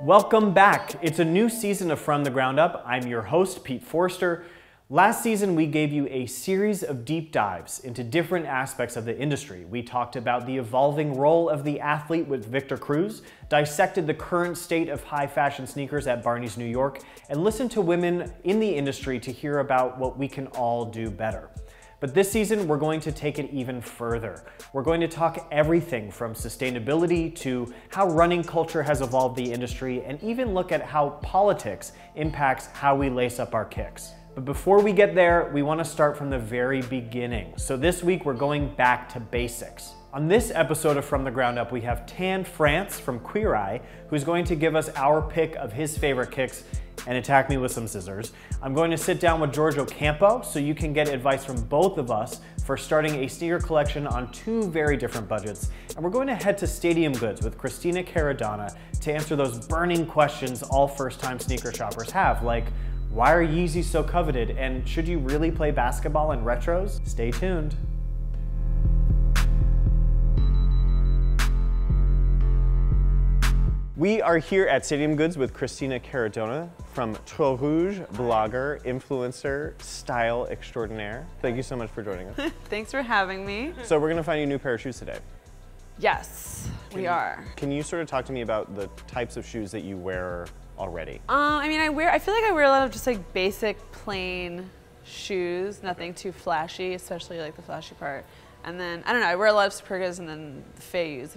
Welcome back. It's a new season of From the Ground Up. I'm your host, Pete Forester. Last season, we gave you a series of deep dives into different aspects of the industry. We talked about the evolving role of the athlete with Victor Cruz, dissected the current state of high fashion sneakers at Barney's New York, and listened to women in the industry to hear about what we can all do better. But this season, we're going to take it even further. We're going to talk everything from sustainability to how running culture has evolved the industry, and even look at how politics impacts how we lace up our kicks. But before we get there, we want to start from the very beginning. So this week, we're going back to basics. On this episode of From the Ground Up, we have Tan France from Queer Eye, who's going to give us our pick of his favorite kicks and attack me with some scissors. I'm going to sit down with George Ocampo so you can get advice from both of us for starting a sneaker collection on two very different budgets. And we're going to head to Stadium Goods with Christina Caradonna to answer those burning questions all first-time sneaker shoppers have, like, why are Yeezys so coveted? And should you really play basketball in retros? Stay tuned. We are here at Stadium Goods with Christina Caradonna from Trois Rouge, blogger, influencer, style extraordinaire. Thank you so much for joining us. Thanks for having me. So we're gonna find you a new pair of shoes today. Yes, we are. Can you sort of talk to me about the types of shoes that you wear already? I mean, I feel like I wear a lot of just like basic, plain shoes, nothing too flashy, especially like the flashy part. And then, I don't know, I wear a lot of Supergas and then Fayus,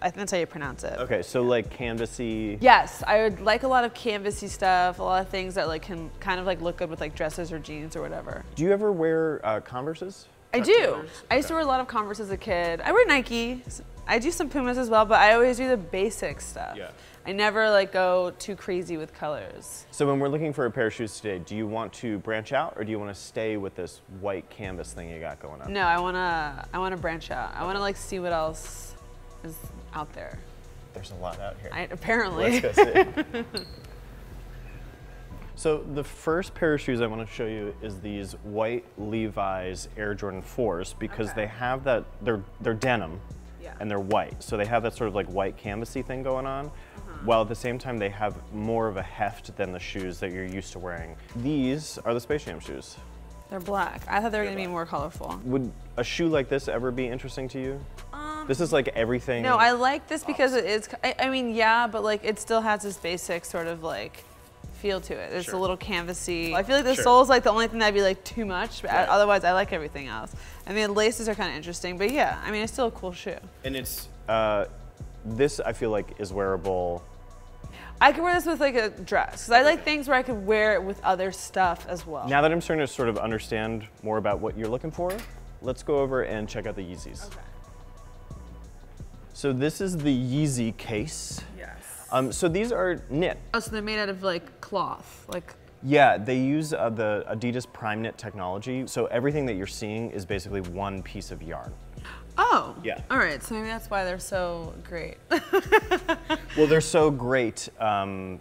I think that's how you pronounce it. Okay, so like canvasy? Yes, I would like a lot of canvasy stuff, a lot of things that like can kind of like look good with like dresses or jeans or whatever. Do you ever wear Converses? I do. Converse? I used to wear a lot of Converse as a kid. I wear Nike. I do some Pumas as well, but I always do the basic stuff. Yeah. I never like go too crazy with colors. So when we're looking for a pair of shoes today, do you want to branch out or do you want to stay with this white canvas thing you got going on? No, I wanna branch out. I wanna like see what else is out there. There's a lot out here. Apparently. Let's go see. So the first pair of shoes I want to show you is these white Levi's Air Jordan 4s because they have that, they're denim. Yeah. And they're white. So they have that sort of like white canvasy thing going on, while at the same time they have more of a heft than the shoes that you're used to wearing. These are the Space Jam shoes. They're black. I thought they were going to be more colorful. Would a shoe like this ever be interesting to you? This is like everything. No, I like this because it is, I mean, yeah, but like it still has this basic sort of like feel to it. It's a little canvasy. I feel like the sole's like the only thing that'd be like too much, but otherwise I like everything else. I mean, laces are kind of interesting, but yeah, I mean, it's still a cool shoe. And it's, this I feel like is wearable. I could wear this with like a dress, because I like things where I could wear it with other stuff as well. Now that I'm starting to sort of understand more about what you're looking for, let's go over and check out the Yeezys. Okay. So this is the Yeezy case. Yes. So these are knit. Oh, so they're made out of like cloth, like. Yeah, they use the Adidas Prime Knit technology. So everything that you're seeing is basically one piece of yarn. Oh, yeah. All right, so maybe that's why they're so great. Well, they're so great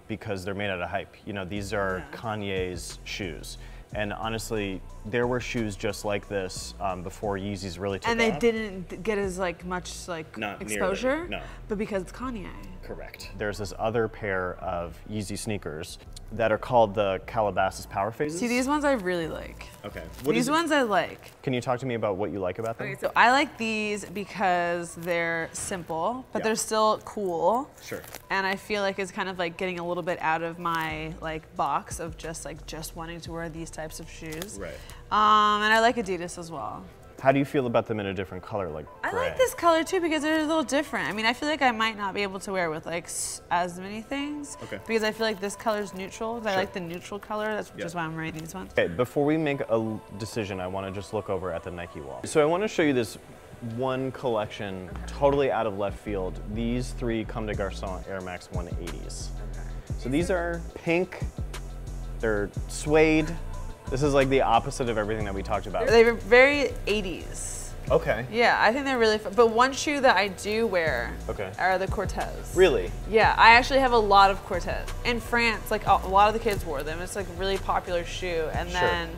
because they're made out of hype. You know, these are Kanye's shoes. And honestly, there were shoes just like this before Yeezys really took off. And they didn't get as like much like exposure? Nearly, no. But because it's Kanye. Correct. There's this other pair of Yeezy sneakers that are called the Calabasas Power Phases. See, these ones I really like. Okay. These ones I like. Can you talk to me about what you like about them? Okay, so I like these because they're simple, but they're still cool. Sure. And I feel like it's kind of like getting a little bit out of my like box of just like just wanting to wear these types of shoes. Right. And I like Adidas as well. How do you feel about them in a different color, like gray? I like this color too because they're a little different. I mean, I feel like I might not be able to wear it with like as many things because I feel like this color's neutral. I like the neutral color. That's just why I'm wearing these ones. Okay, before we make a decision, I want to just look over at the Nike wall. So I want to show you this one collection totally out of left field. These three Comme des Garçons Air Max 180s. Okay. So these are pink, they're suede. This is like the opposite of everything that we talked about. They were very 80s. Okay. Yeah, I think they're really fun. But one shoe that I do wear are the Cortez. Really? Yeah, I actually have a lot of Cortez. In France, like a lot of the kids wore them. It's like a really popular shoe. And then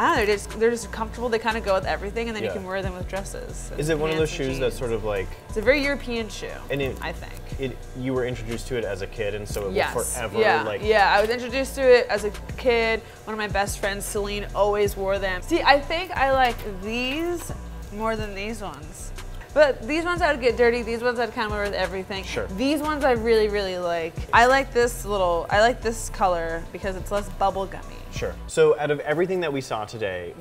I don't know, they're just comfortable, they kind of go with everything, and then you can wear them with dresses. Is it one of those shoes that's sort of like... It's a very European shoe, and I think. You were introduced to it as a kid, and so it will forever like... Yeah, I was introduced to it as a kid. One of my best friends, Celine, always wore them. See, I think I like these more than these ones. But these ones I would get dirty, these ones I'd kind of wear with everything. Sure. These ones I really, really like. I like this little, I like this color because it's less bubblegummy. Sure. So out of everything that we saw today,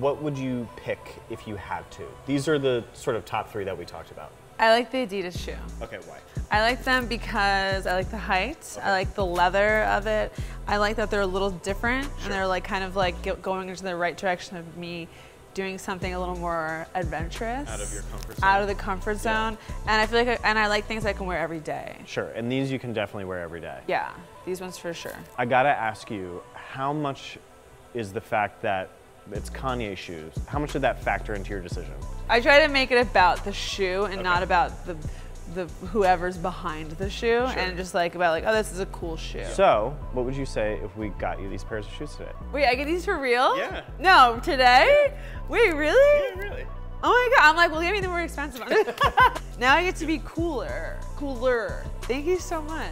what would you pick if you had to? These are the sort of top three that we talked about. I like the Adidas shoe. Okay, why? I like them because I like the height, I like the leather of it, I like that they're a little different and they're like kind of like going into the right direction of me doing something a little more adventurous. Out of your comfort zone. Out of the comfort zone. And I feel like, and I like things I can wear every day. Sure, and these you can definitely wear every day. Yeah, these ones for sure. I gotta ask you, how much is the fact that it's Kanye shoes, how much did that factor into your decision? I try to make it about the shoe and not about the whoever's behind the shoe and just like about like, oh, this is a cool shoe. So what would you say if we got you these pairs of shoes today? Wait, I get these for real? Yeah. No, today? Yeah. Wait, really? Yeah, really. Oh my God, I'm like, well, give me the more expensive ones. Now I get to be cooler. Cooler. Thank you so much.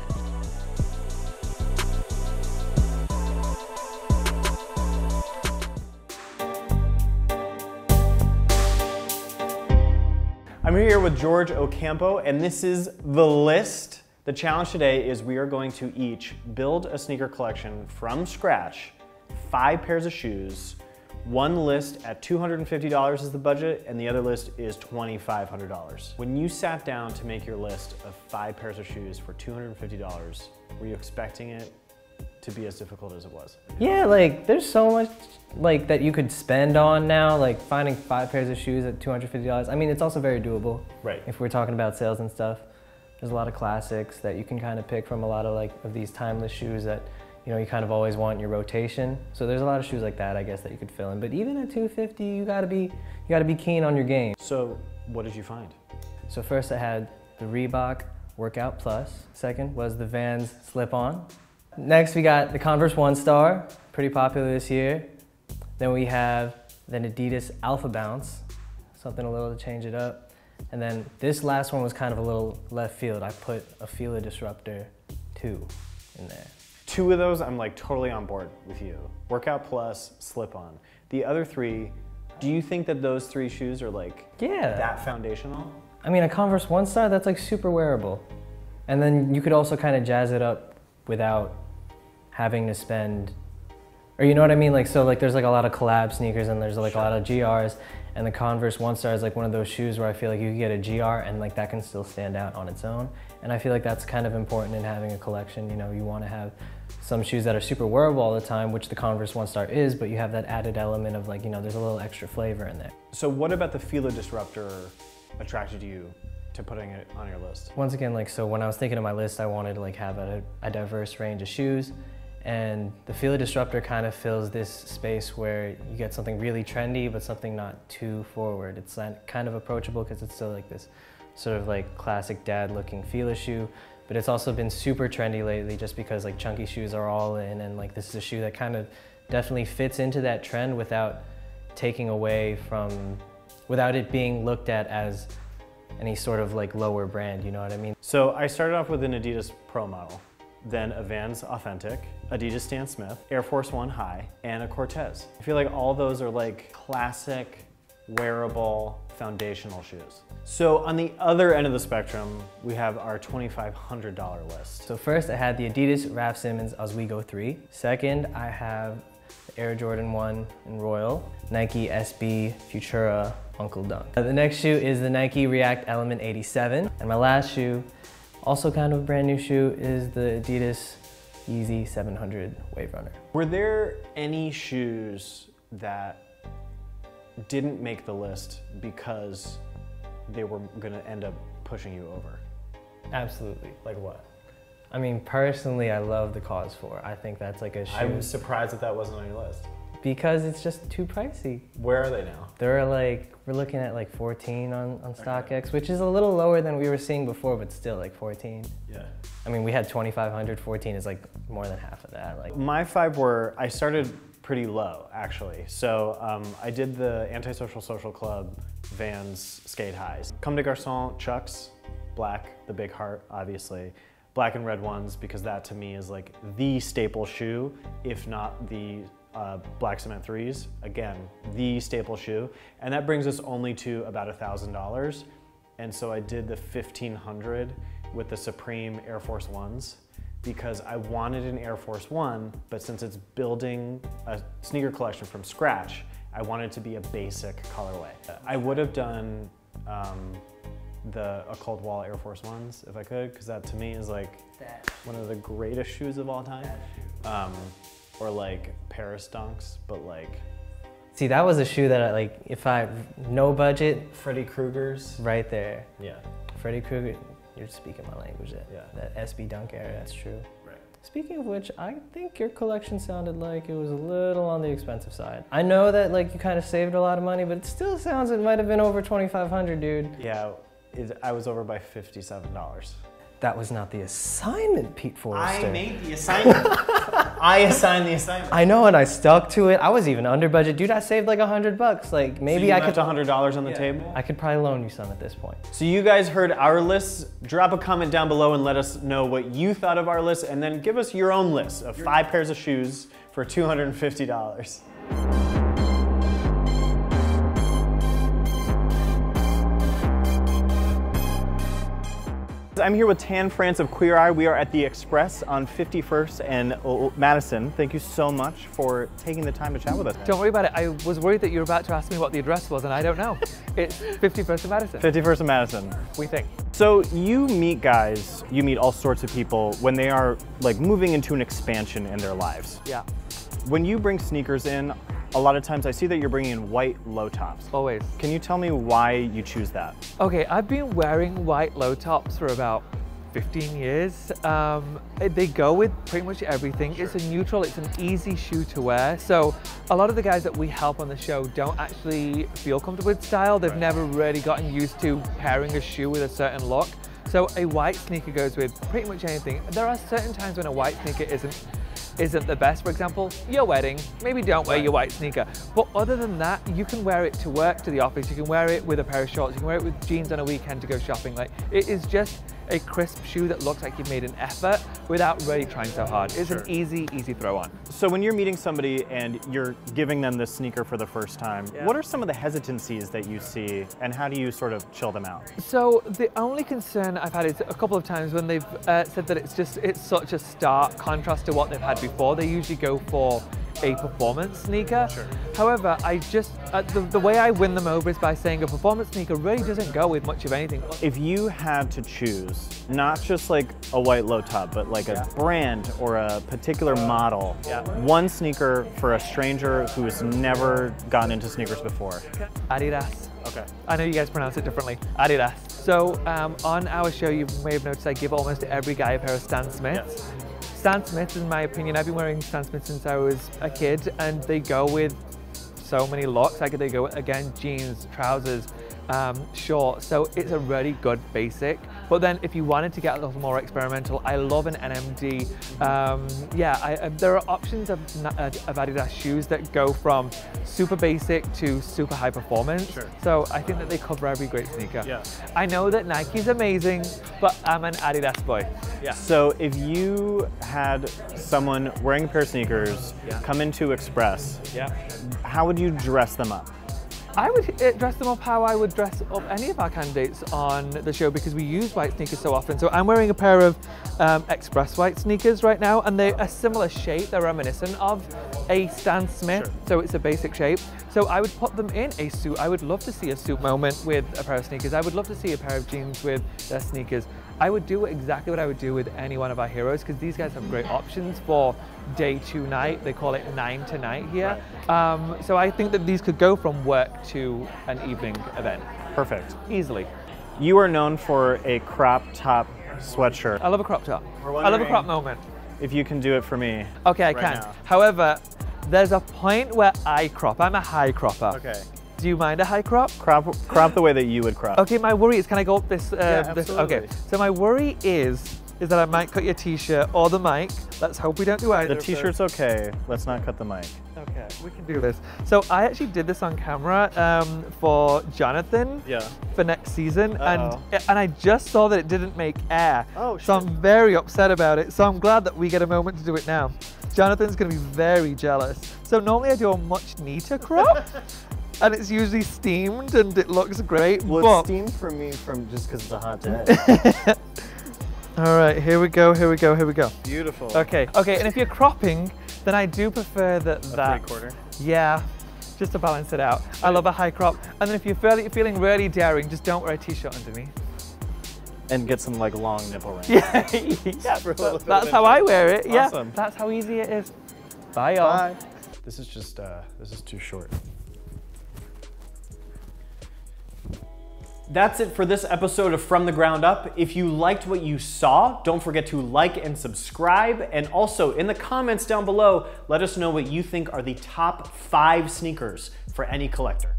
I'm here with George Ocampo, and this is The List. The challenge today is we are going to each build a sneaker collection from scratch, 5 pairs of shoes. One list at $250 is the budget, and the other list is $2,500. When you sat down to make your list of 5 pairs of shoes for $250, were you expecting it to be as difficult as it was? Yeah, like there's so much like that you could spend on now, like finding 5 pairs of shoes at $250. I mean, it's also very doable. Right. If we're talking about sales and stuff, there's a lot of classics that you can kind of pick from, a lot of like of these timeless shoes that, you know, you kind of always want in your rotation. So there's a lot of shoes like that, I guess, that you could fill in. But even at $250, you gotta be keen on your game. So what did you find? So first I had the Reebok Workout Plus. Second was the Vans Slip-On. Next we got the Converse One Star, pretty popular this year. Then we have the Adidas Alpha Bounce, something a little to change it up. And then this last one was kind of a little left field. I put a Fila Disruptor 2 in there. 2 of those I'm like totally on board with you. Workout Plus, Slip On. The other 3, do you think that those 3 shoes are like that foundational? I mean, a Converse One Star, that's like super wearable. And then you could also kind of jazz it up without having to spend, or you know what I mean? Like, so like there's like a lot of collab sneakers and there's like a lot of GRs, and the Converse One Star is like one of those shoes where I feel like you can get a GR and like that can still stand out on its own. And I feel like that's kind of important in having a collection. You know, you want to have some shoes that are super wearable all the time, which the Converse One Star is, but you have that added element of like, you know, there's a little extra flavor in there. So what about the Fila Disruptor attracted you to putting it on your list? Once again, like, so when I was thinking of my list, I wanted to like have a diverse range of shoes, and the Fila Disruptor kind of fills this space where you get something really trendy, but something not too forward. It's kind of approachable because it's still like this sort of like classic dad looking Fila shoe, but it's also been super trendy lately just because like chunky shoes are all in, and like this is a shoe that kind of definitely fits into that trend without taking away from, without it being looked at as any sort of like lower brand, you know what I mean? So I started off with an Adidas Pro Model, then a Vans Authentic, Adidas Stan Smith, Air Force One High, and a Cortez. I feel like all those are like classic, wearable, foundational shoes. So on the other end of the spectrum, we have our $2,500 list. So first I had the Adidas Raf Simons Ozweego 3. Second, I have the Air Jordan 1 in Royal, Nike SB Futura Uncle Dunk. The next shoe is the Nike React Element 87. And my last shoe, also kind of a brand new shoe, is the Adidas Easy 700 Wave Runner. Were there any shoes that didn't make the list because they were gonna end up pushing you over? Absolutely. Like what? I mean, personally, I love the Cause 4. I think that's like a shoe. I'm surprised that wasn't on your list. Because it's just too pricey. Where are they now? They're like, we're looking at like 14 on StockX, which is a little lower than we were seeing before, but still like 14. Yeah. I mean, we had 2,500, 14 is like more than half of that. Like my 5 were, I started pretty low, actually. So I did the Antisocial Social Club Vans Skate Highs. Comme des Garçons Chucks, black, the big heart, obviously. Black and red ones, because that to me is like the staple shoe, if not the black cement threes. Again, the staple shoe. And that brings us only to about $1,000. And so I did the 1,500 with the Supreme Air Force Ones, because I wanted an Air Force One, but since it's building a sneaker collection from scratch, I wanted it to be a basic colorway. I would have done a Cold Wall Air Force Ones if I could, because that to me is like one of the greatest shoes of all time. Or like Paris Dunks, but like. See, that was a shoe that I like, if I no budget. Freddy Krueger's. Right there. Yeah. Freddy Krueger. You're speaking my language, that SB Dunk era, that's true. Right. Speaking of which, I think your collection sounded like it was a little on the expensive side. I know that like you kind of saved a lot of money, but it still sounds it might have been over $2,500, dude. Yeah, I was over by $57. That was not the assignment, Pete Forester. I made the assignment. I assigned the assignment. I know, and I stuck to it. I was even under budget. Dude, I saved like $100. Like maybe so I could $100 on the table? I could probably loan you some at this point. So you guys heard our lists. Drop a comment down below and let us know what you thought of our list, and then give us your own list of 5 pairs of shoes for $250. I'm here with Tan France of Queer Eye. We are at the Express on 51st and Madison. Thank you so much for taking the time to chat with us. Don't worry about it. I was worried that you were about to ask me what the address was, and I don't know. It's 51st and Madison. 51st and Madison. We think. So you meet guys, you meet all sorts of people when they are like moving into an expansion in their lives. Yeah. When you bring sneakers in, a lot of times I see that you're bringing in white low tops. Always. Can you tell me why you choose that? Okay, I've been wearing white low tops for about 15 years. They go with pretty much everything. Sure. It's a neutral, it's an easy shoe to wear. So a lot of the guys that we help on the show don't actually feel comfortable with style. They've never really gotten used to pairing a shoe with a certain look. So a white sneaker goes with pretty much anything. There are certain times when a white sneaker isn't the best. For example, your wedding, maybe don't wear your white sneaker. But other than that, you can wear it to work, to the office, you can wear it with a pair of shorts, you can wear it with jeans on a weekend to go shopping. Like, it is just a crisp shoe that looks like you've made an effort without really trying so hard. It's an easy, easy throw on. So when you're meeting somebody and you're giving them this sneaker for the first time, what are some of the hesitancies that you see, and how do you sort of chill them out? So the only concern I've had is a couple of times when they've said that it's such a stark contrast to what they've had before. They usually go for a performance sneaker. Sure. However, I just, the way I win them over is by saying a performance sneaker really doesn't go with much of anything. If you had to choose, not just like a white low top, but like a brand or a particular model, one sneaker for a stranger who has never gotten into sneakers before. Adidas. Okay. I know you guys pronounce it differently. Adidas. So on our show, you may have noticed I give almost every guy a pair of Stan Smiths. Yes. Stan Smiths, in my opinion, I've been wearing Stan Smiths since I was a kid, and they go with so many looks. Like they go with, again, jeans, trousers, shorts. So it's a really good basic. But then if you wanted to get a little more experimental, I love an NMD. There are options of Adidas shoes that go from super basic to super high performance. Sure. So I think that they cover every great sneaker. Yeah. I know that Nike's amazing, but I'm an Adidas boy. Yeah. So if you had someone wearing a pair of sneakers come into Express, how would you dress them up? I would dress them up how I would dress up any of our candidates on the show, because we use white sneakers so often. So I'm wearing a pair of Express white sneakers right now, and they're a similar shape. They're reminiscent of a Stan Smith, so it's a basic shape. So I would put them in a suit. I would love to see a suit moment with a pair of sneakers. I would love to see a pair of jeans with their sneakers. I would do exactly what I would do with any one of our heroes, because these guys have great options for day to night. They call it nine to night here. Right. So I think that these could go from work to an evening event. Perfect. Easily. You are known for a crop top sweatshirt. I love a crop top. I love a crop moment. If you can do it for me. Okay, I can. Now. However, there's a point where I crop. I'm a high cropper. Okay. Do you mind a high crop? Crop the way that you would crop. Okay, my worry is, can I go up this? Absolutely. Okay, so my worry is that I might cut your t-shirt or the mic. Let's hope we don't do either. The t-shirt's okay, let's not cut the mic. Okay, we can do this. So I actually did this on camera for Jonathan for next season, and I just saw that it didn't make air. Oh, shit. So I'm very upset about it. So I'm glad that we get a moment to do it now. Jonathan's going to be very jealous. So normally I do a much neater crop, and it's usually steamed, and it looks great. Well, but... it's steamed for me from just because it's a hot day. All right, here we go, here we go, here we go. Beautiful. Okay, okay, and if you're cropping, then I do prefer that. A three quarter. Yeah, just to balance it out. I love a high crop. And then if you're feeling really daring, just don't wear a t-shirt underneath. And get some like long nipple rings. Yeah, that's how I wear it. Yeah, awesome. That's how easy it is. Bye, y'all. Bye. This is just this is too short. That's it for this episode of From the Ground Up. If you liked what you saw, don't forget to like and subscribe. And also in the comments down below, let us know what you think are the top 5 sneakers for any collector.